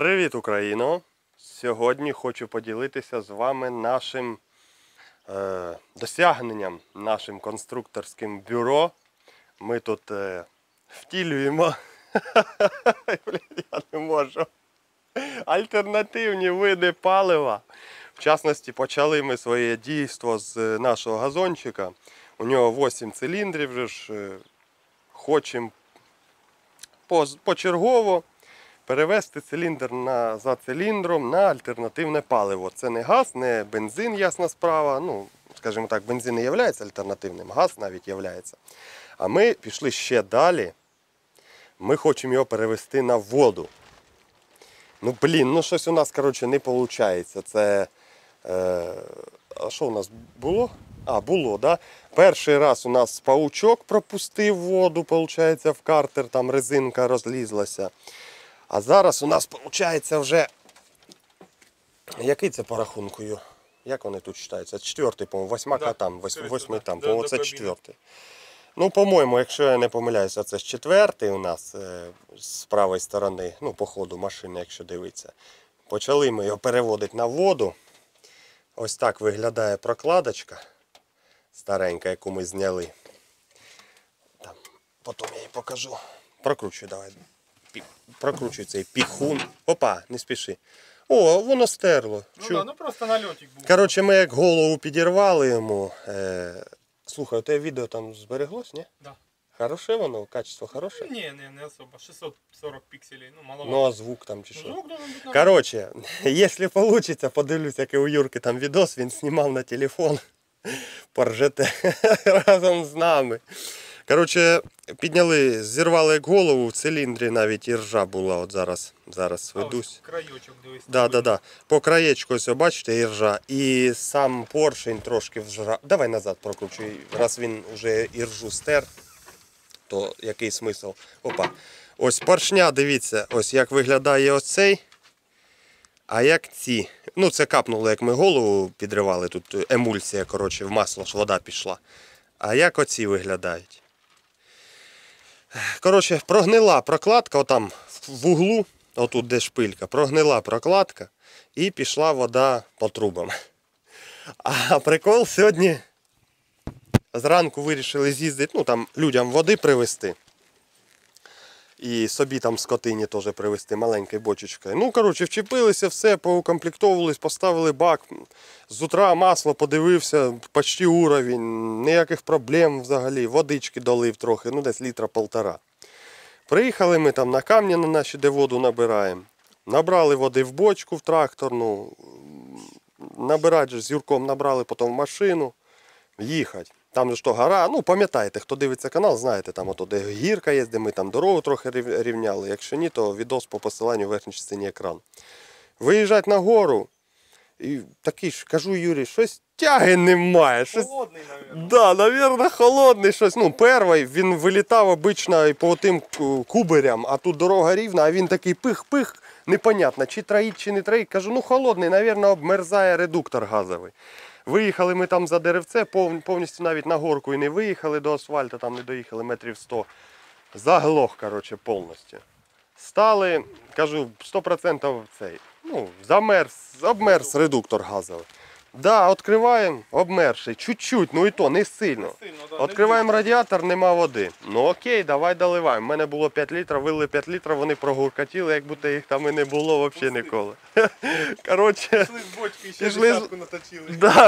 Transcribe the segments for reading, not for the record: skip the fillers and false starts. Привіт, Україно! Сьогодні хочу поділитися з вами нашим досягненням, нашим конструкторським бюро. Ми тут втілюємо я не можу. Альтернативні види палива. В частності, почали ми своє дійство з нашого газончика. У нього 8 циліндрів. Хочемо почергово перевести циліндр за циліндром на альтернативне паливо. Це не газ, не бензин, ясна справа. Ну, скажімо так, бензин не є альтернативним, газ навіть є. А ми пішли ще далі. Ми хочемо його перевести на воду. Ну, блін, ну щось у нас, коротше, не виходить. Це... А що у нас було? А, було, да? Перший раз у нас паучок пропустив воду, виходить, в картер, там резинка розлізлася. А зараз у нас, виходить, вже... Який це по рахунку? Як вони тут читаються? Четвертий, по-моєму, восьмака там, восьмий там, по-моєму, це четвертий. Ну, по-моєму, якщо я не помиляюся, це четвертий у нас з правої сторони, ну, по ходу машини, якщо дивитися. Почали ми його переводити на воду. Ось так виглядає прокладочка старенька, яку ми зняли. Там, потім я її покажу. Прокручуй, давай. Прокручуй цей піхун. Опа, не спіши. О, воно стерло. Ну, да, ну просто нальотик був. Коротше, ми як голову підірвали йому. Слухай, у тебе відео там збереглось, ні? Да. Хороше воно, качество хороше? Ні, не особо. 640 пікселів, ну маловато. Ну, а звук там чи що? Звук должен бути. Коротше, якщо вийде, подивлюсь, як і у Юрки там відос, він знімав на телефон. Поржете разом з нами. Коротше, підняли, зірвали як голову, в циліндрі навіть іржа була, от зараз ведусь. А, краєчок, дивись. Да. По краєчку, ось, бачите, іржа. І сам поршень трошки вжрав. Давай назад прокручуй, раз він вже іржу стер, то який смисл? Опа, ось поршня, дивіться, ось як виглядає ось цей. А як ці? Ну це капнуло, як ми голову підривали, тут емульсія, коротше, в масло ж вода пішла. А як оці виглядають? Коротше, прогнила прокладка, отам в углу, отут де шпилька, прогнила прокладка і пішла вода по трубам. А прикол, сьогодні зранку вирішили з'їздити, ну там людям води привезти. І собі там скотині теж привезти маленькою бочечкою. Ну, коротше, вчепилися, все, поукомплектовувались, поставили бак. З утра масло подивився, почти уровень, ніяких проблем взагалі. Водички долив трохи, ну десь літра-полтора. Приїхали ми там на камні на наші, де воду набираємо. Набрали води в бочку, в тракторну. Набирати з Юрком набрали, потім в машину. Їхати. Там же що гора, ну пам'ятаєте, хто дивиться канал, знаєте, там ото де гірка є, де ми там дорогу трохи рівняли. Якщо ні, то відос по посиланню в верхній частині екрану. Виїжджати на гору, і такий ж, кажу Юрі, щось тяги немає. Щось... Холодний, мабуть. Да, мабуть, холодний щось. Ну, перший він вилітав обично по тим кубарям, а тут дорога рівна, а він такий пих-пих, непонятно, чи троїть, чи не троїть. Кажу, ну холодний, мабуть, обмерзає редуктор газовий. Виїхали ми там за деревце, повністю навіть на горку і не виїхали до асфальту, там не доїхали метрів 100. Заглох, коротше, повністю. Стали, кажу, 100% цей, ну, замерз, обмерз редуктор газовий. Да, відкриваємо, обмерзший, чуть-чуть, ну і то, не сильно. Відкриваємо радіатор, нема води. Ну окей, давай доливаємо. У мене було 5 літрів, вилили 5 літрів, вони прогуркотіли, як будто їх там і не було взагалі ніколи. Коротше,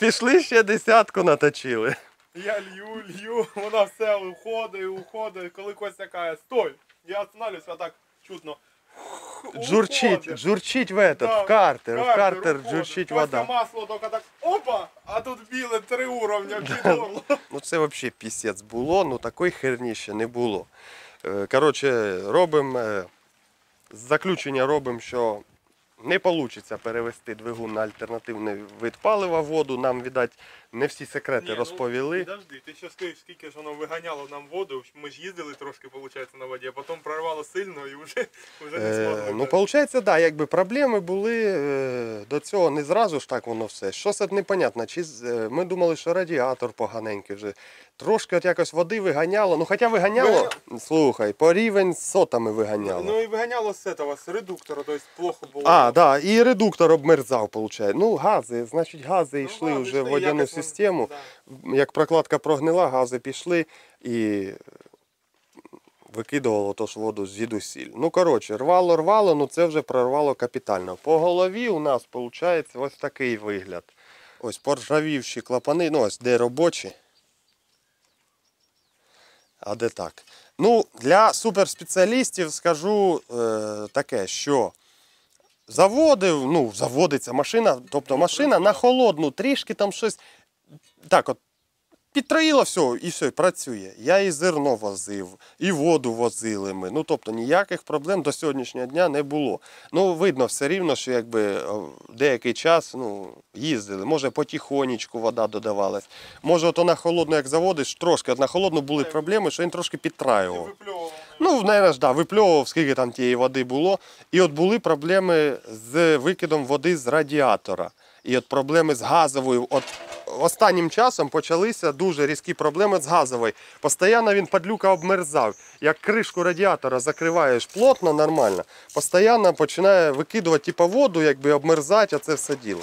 пішли ще десятку наточили. Я лью, вона все уходить, коли Костя каже, стой, я остановлюсь, а так чутно. Журчить в этот, да, в картер журчить вода. Масло только так, опа, а тут біле 3 уровня. Да. Ну це взагалі пісець було, ну такої херні ще не було. Коротше, робимо, заключення робимо, що не вийде перевести двигун на альтернативний вид палива, воду. Нам, віддать, не всі секрети розповіли. Ну, подожди, ти що скажеш, скільки ж воно виганяло нам воду? Ми ж їздили трошки, виходить, на воді, а потім прорвало сильно і вже не складно. Ну, виходить, так, да, якби проблеми були до цього, не зразу ж так воно все. Щось непонятно, чи ми думали, що радіатор поганенький вже. Трошки от якось води виганяло, ну хоча виганяло, слухай, по рівень з сотами виганяло. Ну і виганяло з цього, з редуктора, тобто плохо було. А, так, і редуктор обмерзав, виходить. Ну гази, значить гази йшли вже в водяну систему, як прокладка прогнила, гази пішли і викидувало ту ж воду звідусіль. Ну коротше, рвало, ну це вже прорвало капітально. По голові у нас, виходить, ось такий вигляд. Ось поржавівші клапани, ну ось де робочі. А де так? Ну, для суперспеціалістів скажу таке, що заводив, ну, заводиться машина, тобто машина на холодну, трішки там щось, так от, підтроїла все, працює. Я і зерно возив, і воду возили ми, ну, тобто, ніяких проблем до сьогоднішнього дня не було. Ну, видно все рівно, що, якби, деякий час, ну, їздили, може, потихонечку вода додавалась. Може, от на холодну, як заводиш, трошки, от на холодну були проблеми, що він трошки підтраював. Ну, навіть, да, випльовував, скільки там тієї води було. І от були проблеми з викидом води з радіатора. І от проблеми з газовою, от останнім часом почалися дуже різкі проблеми з газовою. Постійно він, падлюка, обмерзав. Як кришку радіатора закриваєш плотно, нормально, постійно починає викидувати типу воду, якби обмерзати, а це все діло.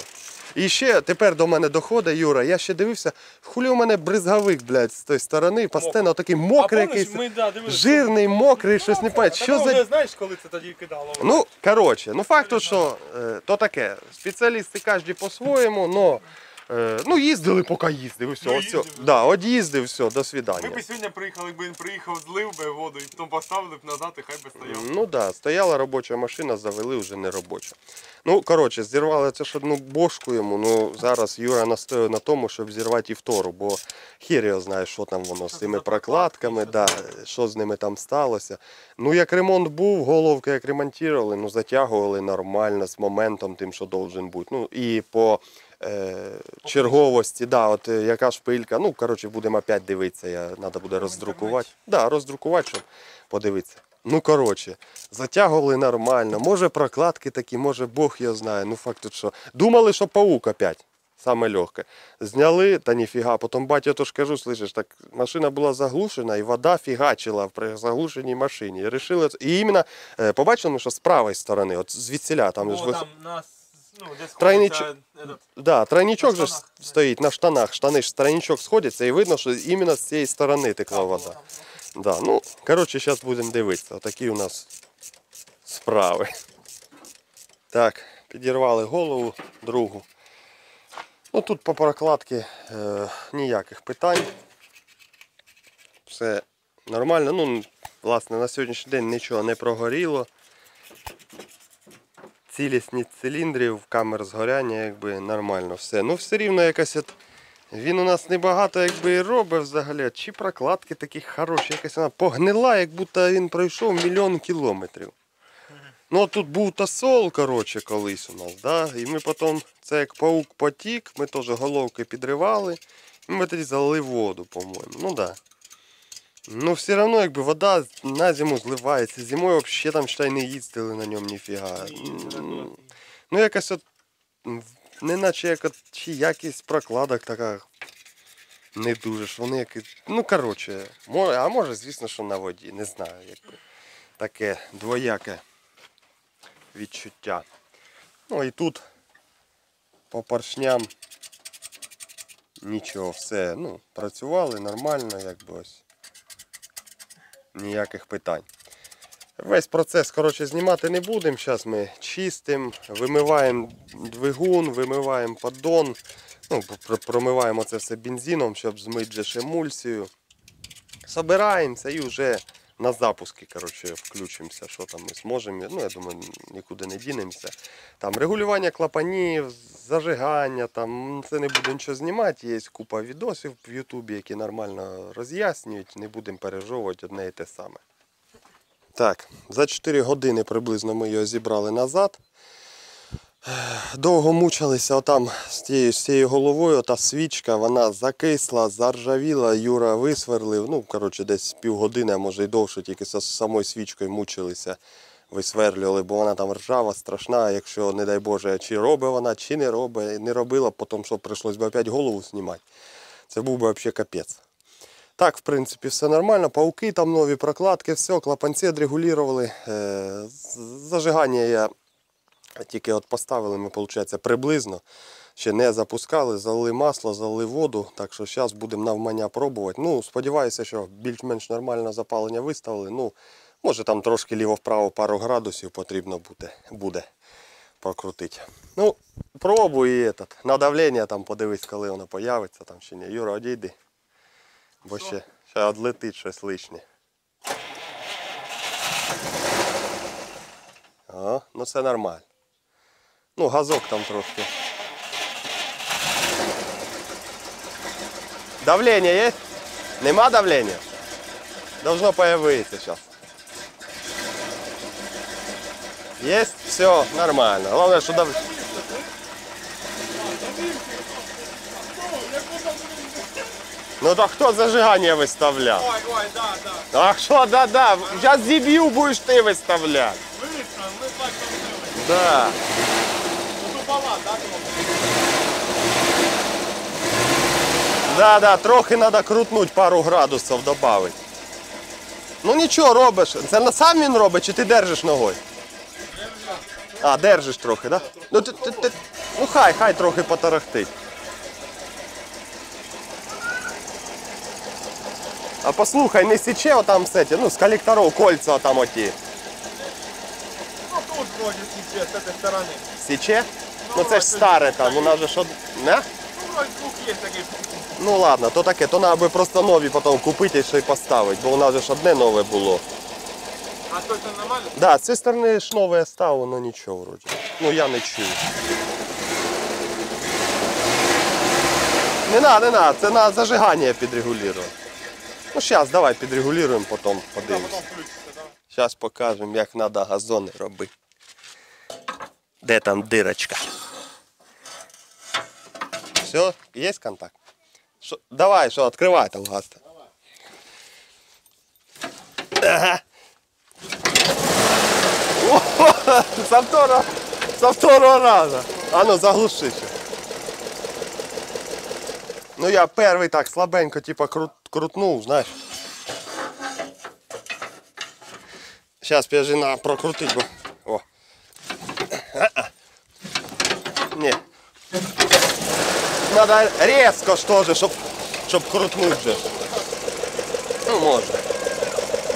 І ще тепер до мене доходить, Юра, я ще дивився, хулі у мене бризговик, блядь, з тої сторони, постійно такий мокрий якийсь, жирний, мокрий, щось не пам'ять. Що за... Знаєш, коли це тоді кидало? Ну, коротше, ну факту, що то таке, спеціалісти кожен по-своєму, но... Ну, їздили, поки їздив, от їздив, все, до свідання. Ми б сьогодні приїхали, якби він приїхав, злив би воду, і потім поставили б назад, і хай би стояв. Ну так, стояла робоча машина, завели вже не робоча. Ну, коротше, зірвали це ж одну бошку йому, ну, зараз Юра настоює на тому, щоб зірвати і втору, бо хер його знає, що там воно з цими прокладками, що з ними там сталося. Ну, як ремонт був, головки як ремонтували, ну, затягували нормально, з моментом тим, що должен бути. Ну, і по... черговості, да, от яка шпилька, ну, коротше, будемо опять дивитися, треба буде роздрукувати, да, роздрукувати, щоб подивитися. Ну, коротше, затягували нормально, може прокладки такі, може Бог його знає, ну, факт, що, думали, що паук опять, саме легке, зняли, та ніфіга, потім батю, то ж кажу, слышиш, так, машина була заглушена, і вода фігачила при заглушеній машині, і рішили, і іменно, побачили, що з правої сторони, от звідсіля, там ж тройничок же стоїть на штанах, штани ж з тройничок сходяться і видно, що іменно з цієї сторони текла вода. Ну, коротше, зараз будемо дивитися, отакі у нас справи. Так, підірвали голову другу. Ну, тут по прокладці ніяких питань. Все нормально, ну, власне, на сьогоднішній день нічого не прогоріло. Цілісність циліндрів, камер згоряння, якби нормально все. Ну все рівно якась от, він у нас небагато якби і робить взагалі, чи прокладки такі хороші, якась вона погнила, як будто він пройшов мільйон кілометрів. Ну тут був тосол, коротше, колись у нас, да, і ми потім, це як паук потік, ми теж головки підривали, і ми тоді залили воду, по-моєму, ну да. Ну все равно, якби вода на зиму зливається, зимою взагалі там, считай, не їздили на ньому ніфіга. Ну якось от, не наче як от, чи якість прокладок така, не дуже ж, вони як, ну коротше, а може звісно, що на воді, не знаю, якби, таке двояке відчуття. Ну і тут по поршням нічого, все, ну працювали нормально, якби ось. Ніяких питань. Весь процес, коротше, знімати не будемо. Зараз ми чистимо, вимиваємо двигун, вимиваємо поддон. Ну, промиваємо це все бензином, щоб змити ще емульсію. Собираємося і вже на запуски, коротше, включимося, що там ми зможемо. Ну, я думаю, нікуди не дінемося. Там регулювання клапанів, зажигання, там, це не будемо нічого знімати. Є купа відосів в Ютубі, які нормально роз'яснюють. Не будемо пережовувати одне і те саме. Так, за 4 години приблизно ми його зібрали назад. Довго мучилися отам з цією головою, та свічка, вона закисла, заржавіла, Юра висверлив, ну, коротше, десь півгодини, а може і довше, тільки з самою свічкою мучилися, висверлювали, бо вона там ржава, страшна, якщо, не дай Боже, чи робить вона, чи не робить, не робила, потім що, прийшлось би опять голову знімати, це був би взагалі капець. Так, в принципі, все нормально. Пауки там нові, прокладки, все, клапанці відрегулювали. Зажигання я тільки от поставили, ми, виходить, приблизно. Ще не запускали, залили масло, залили воду. Так що зараз будемо навмання пробувати. Ну, сподіваюся, що більш-менш нормальне запалення виставили. Ну, може там трошки ліво-вправо пару градусів потрібно буде прокрутити. Ну, пробую і на давлення там подивись, коли воно появиться, там ще не. Юра, одійди. Бо ще одлетить щось лишнє. О, ну це нормально. Ну, газок там трошки. Давлення є? Нема давлення? Должно появитися зараз. Є? Все нормально. Головне, що давлення. Ну так хто зажигання виставляв? Ой, да. А що, да. Зараз зіб'ю, будеш ти виставляти. Вирішно, ми так зробили. Да. Тупова, так? Да, трохи треба крутнути, пару градусів додати. Ну нічого робиш. Це сам він робить, чи ти держиш ногою? А, держиш трохи, так? Да? Ну, хай трохи потарахтить. А послухай, не січе отам з цього, ну, з колекторів кольця отам оті. Ну, тут вроді січе, з цієї сторони. Січе? Ну, це ж старе там, вона ж що... Не? Ну, вроді звук є такий. Ну, ладно, то таке, то треба би просто нові потім купити і ще й поставити, бо вона ж одне нове було. А з цієї сторони нормально? Так, з цієї сторони ж нове стало, ну, нічого вроді. Ну, я не чую. Не треба, це на зажигання підрегулювати. Ну зараз давай підрегулюємо, потім подивимось. Зараз покажемо, як треба газони робити. Де там дирочка? Все, є контакт? Давай, що, відкривай там газ. Ага. Со второго разу. А ну, заглуши ще. Ну я перший так слабенько типа крутнув, знаєш. Зараз підожди, треба прокрутити, бо... О. Ні. Треба різко ж теж, щоб крутнути вже. Ну може.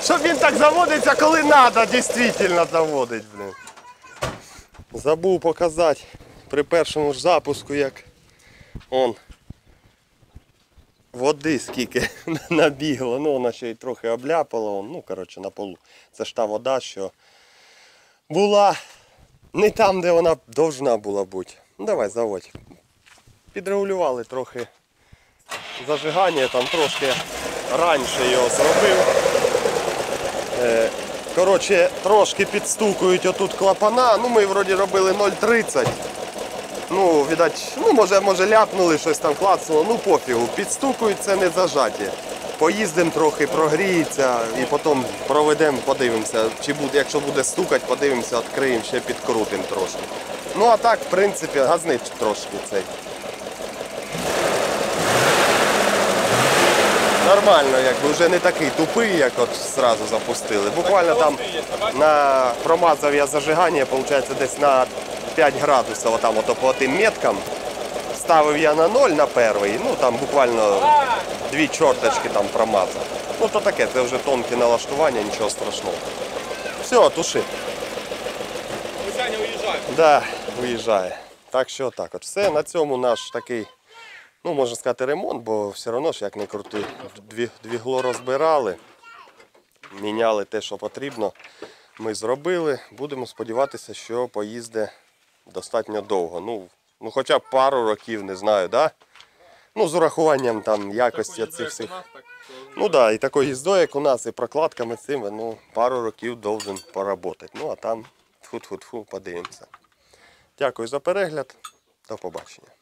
Щоб він так заводиться, коли треба, дійсно заводить, блін. Забув показати при першому ж запуску, як он. Води скільки набігло, ну вона ще й трохи обляпала, ну коротше на полу. Це ж та вода, що була не там, де вона повинна була бути. Ну давай, заводь. Підрегулювали трохи зажигання, там трошки раніше його зробив. Коротше, трошки підстукують отут клапана, ну ми вроді робили 0,30. Ну, видать, ну, може ляпнули, щось там клацнуло, ну пофігу, підстукують, це не зажаті. Поїздимо трохи, прогріється і потім проведемо, подивимося, чи буде, якщо буде стукати, подивимося, відкриємо, ще підкрутимо трошки. Ну а так, в принципі, газни трошки цей. Нормально, якби, вже не такий тупий, як от одразу запустили. Буквально там промазав я зажигання, виходить, десь на 5 градусів, отам, ото по тим меткам. Ставив я на 0 на перший, ну там буквально 2 чорточки там промазав. Ну то таке, це вже тонкі налаштування, нічого страшного. Все, туши. Витягня уїжджає. Так, уїжджає. Так що так, от все, на цьому наш такий, ну можна сказати, ремонт, бо все одно ж, як не крути, двігло розбирали, міняли те, що потрібно. Ми зробили, будемо сподіватися, що поїзде достатньо довго. Ну хоча б пару років, не знаю, да? Ну, з урахуванням там якості цих всіх. Ну да, і такою їздою, як у нас, і прокладками цими, ну, пару років повинен поработати. Ну, а там, тфу-тфу-тфу, подивимося. Дякую за перегляд, до побачення.